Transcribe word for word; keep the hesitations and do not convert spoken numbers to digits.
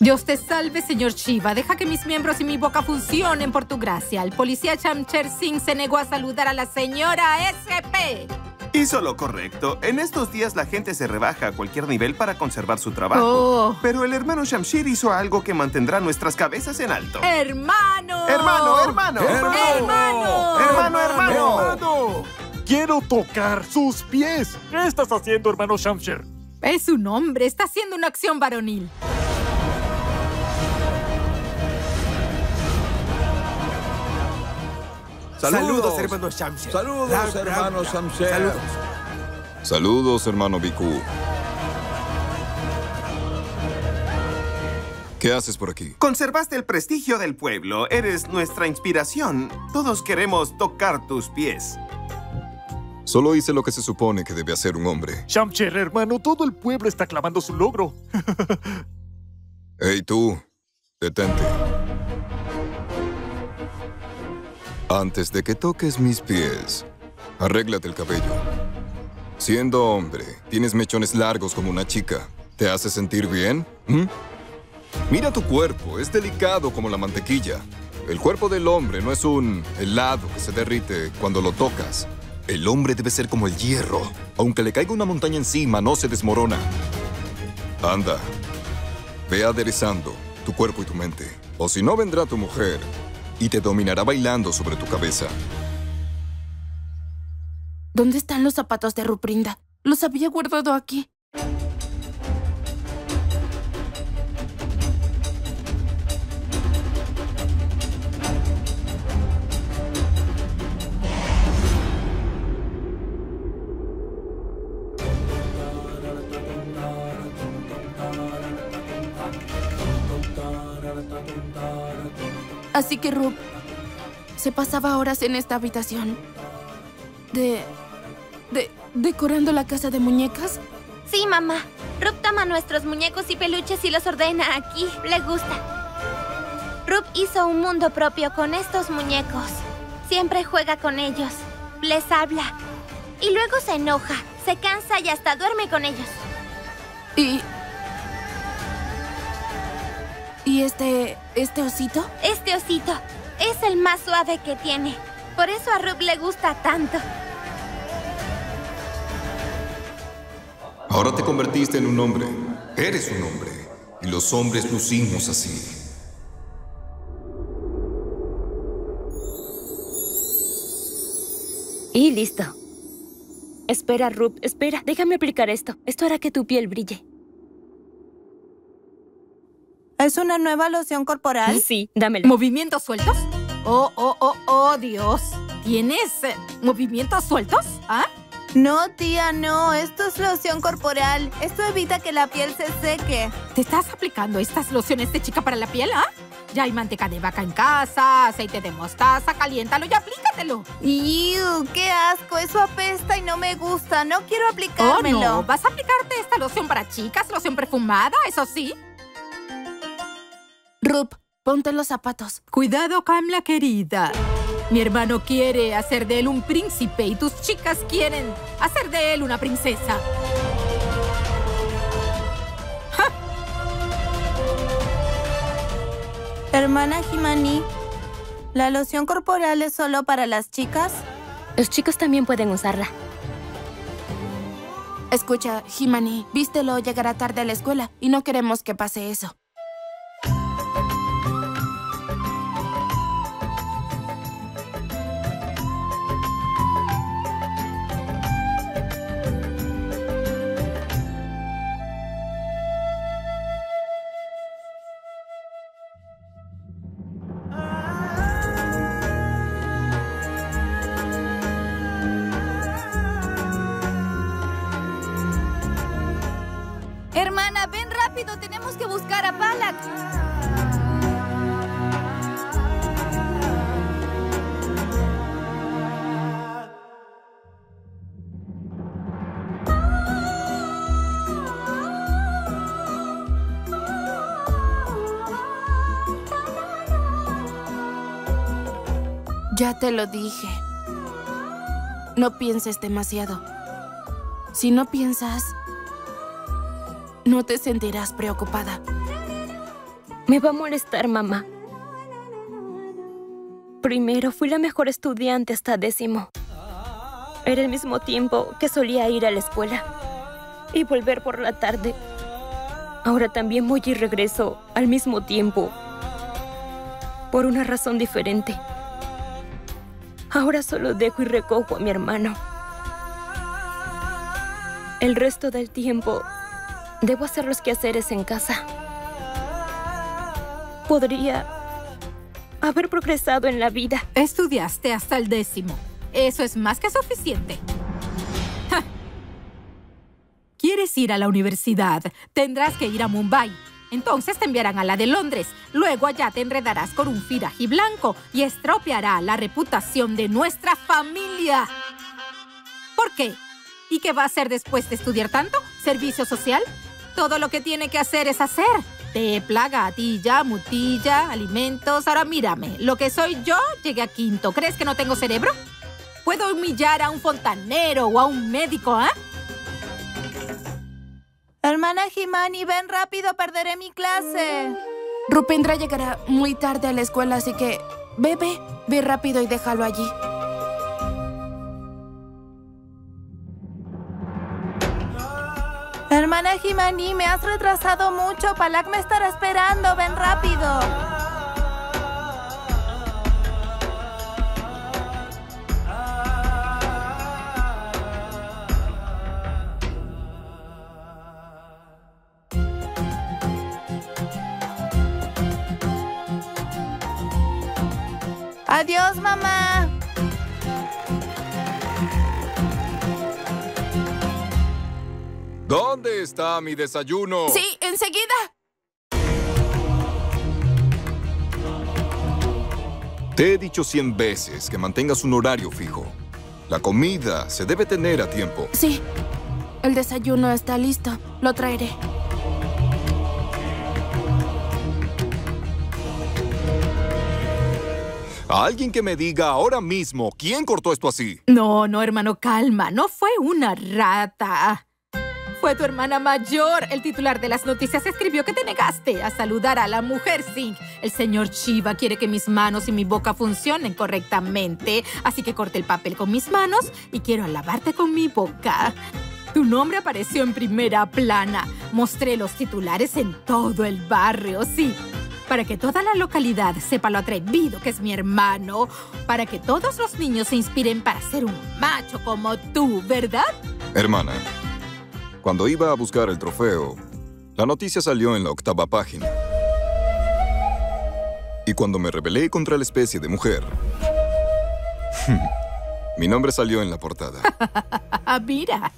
Dios te salve, señor Shiva. Deja que mis miembros y mi boca funcionen por tu gracia. El policía Shamsher Singh se negó a saludar a la señora S P. Hizo lo correcto. En estos días la gente se rebaja a cualquier nivel para conservar su trabajo. Oh. Pero el hermano Shamsher hizo algo que mantendrá nuestras cabezas en alto. ¡Hermano! ¡Hermano, hermano! ¡Hermano, hermano! ¡Hermano, hermano! hermano. ¡Quiero tocar sus pies! ¿Qué estás haciendo, hermano Shamsher? Es un hombre. Está haciendo una acción varonil. Saludos, hermano Shamsher. Saludos, hermano Shamsher. Saludos. Saludos, hermano Bikku. ¿Qué haces por aquí? Conservaste el prestigio del pueblo. Eres nuestra inspiración. Todos queremos tocar tus pies. Solo hice lo que se supone que debe hacer un hombre. Shamsher, hermano, todo el pueblo está clamando su logro. Hey, tú, detente. Antes de que toques mis pies, arréglate el cabello. Siendo hombre, tienes mechones largos como una chica. ¿Te hace sentir bien? ¿Mm? Mira tu cuerpo, es delicado como la mantequilla. El cuerpo del hombre no es un helado que se derrite cuando lo tocas. El hombre debe ser como el hierro. Aunque le caiga una montaña encima, no se desmorona. Anda, ve aderezando tu cuerpo y tu mente. O si no, vendrá tu mujer y te dominará bailando sobre tu cabeza. ¿Dónde están los zapatos de Ruprinda? Los había guardado aquí. Así que Rup se pasaba horas en esta habitación de, de... decorando la casa de muñecas. Sí, mamá. Rup toma nuestros muñecos y peluches y los ordena aquí. Le gusta. Rup hizo un mundo propio con estos muñecos. Siempre juega con ellos. Les habla. Y luego se enoja, se cansa y hasta duerme con ellos. Y... ¿Y este... este osito? Este osito es el más suave que tiene. Por eso a Rup le gusta tanto. Ahora te convertiste en un hombre. Eres un hombre. Y los hombres lucimos así. Y listo. Espera, Rup, espera. Déjame aplicar esto. Esto hará que tu piel brille. ¿Es una nueva loción corporal? Sí, dámela. ¿Movimientos sueltos? Oh, oh, oh, oh, Dios. ¿Tienes eh, movimientos sueltos? ¿Ah? No, tía, no. Esto es loción corporal. Esto evita que la piel se seque. ¿Te estás aplicando estas lociones de chica para la piel, ah? Ya hay manteca de vaca en casa, aceite de mostaza, caliéntalo y aplícatelo. ¡Ew! ¡Qué asco! Eso apesta y no me gusta. No quiero aplicármelo. Oh, no. ¿Vas a aplicarte esta loción para chicas, loción perfumada? Eso sí. Rup, ponte los zapatos. Cuidado, Camla, querida. Mi hermano quiere hacer de él un príncipe y tus chicas quieren hacer de él una princesa. ¡Ja! Hermana Himani, ¿la loción corporal es solo para las chicas? Los chicos también pueden usarla. Escucha, Himani, vístelo, llegará tarde a la escuela y no queremos que pase eso. Hermana, ven rápido, tenemos que buscar a Palak. Ya te lo dije. No pienses demasiado. Si no piensas... no te sentirás preocupada. Me va a molestar, mamá. Primero, fui la mejor estudiante hasta décimo. Era el mismo tiempo que solía ir a la escuela y volver por la tarde. Ahora también voy y regreso al mismo tiempo por una razón diferente. Ahora solo dejo y recojo a mi hermano. El resto del tiempo debo hacer los quehaceres en casa. Podría haber progresado en la vida. Estudiaste hasta el décimo. Eso es más que suficiente. ¡Ja! ¿Quieres ir a la universidad? Tendrás que ir a Mumbai. Entonces te enviarán a la de Londres. Luego allá te enredarás con un firaji blanco y estropeará la reputación de nuestra familia. ¿Por qué? ¿Y qué va a hacer después de estudiar tanto? ¿Servicio social? Todo lo que tiene que hacer es hacer. Te plaga, gatilla, mutilla, alimentos. Ahora mírame, lo que soy yo llegué a quinto. ¿Crees que no tengo cerebro? ¿Puedo humillar a un fontanero o a un médico, ah? ¿eh? Hermana Himani, ven rápido, perderé mi clase. Rupendra llegará muy tarde a la escuela, así que... Bebe, ve rápido y déjalo allí. Hermana Himani, me has retrasado mucho. Palak me estará esperando. Ven rápido. ¡Adiós, mamá! ¿Dónde está mi desayuno? ¡Sí, enseguida! Te he dicho cien veces que mantengas un horario fijo. La comida se debe tener a tiempo. Sí, el desayuno está listo. Lo traeré. A alguien que me diga ahora mismo, ¿quién cortó esto así? No, no, hermano, calma. No fue una rata. Fue tu hermana mayor. El titular de las noticias escribió que te negaste a saludar a la mujer Singh. El señor Shiva quiere que mis manos y mi boca funcionen correctamente. Así que corté el papel con mis manos y quiero alabarte con mi boca. Tu nombre apareció en primera plana. Mostré los titulares en todo el barrio, sí. Para que toda la localidad sepa lo atrevido que es mi hermano. Para que todos los niños se inspiren para ser un macho como tú, ¿verdad? Hermana, cuando iba a buscar el trofeo, la noticia salió en la octava página. Y cuando me rebelé contra la especie de mujer, mi nombre salió en la portada. Mira.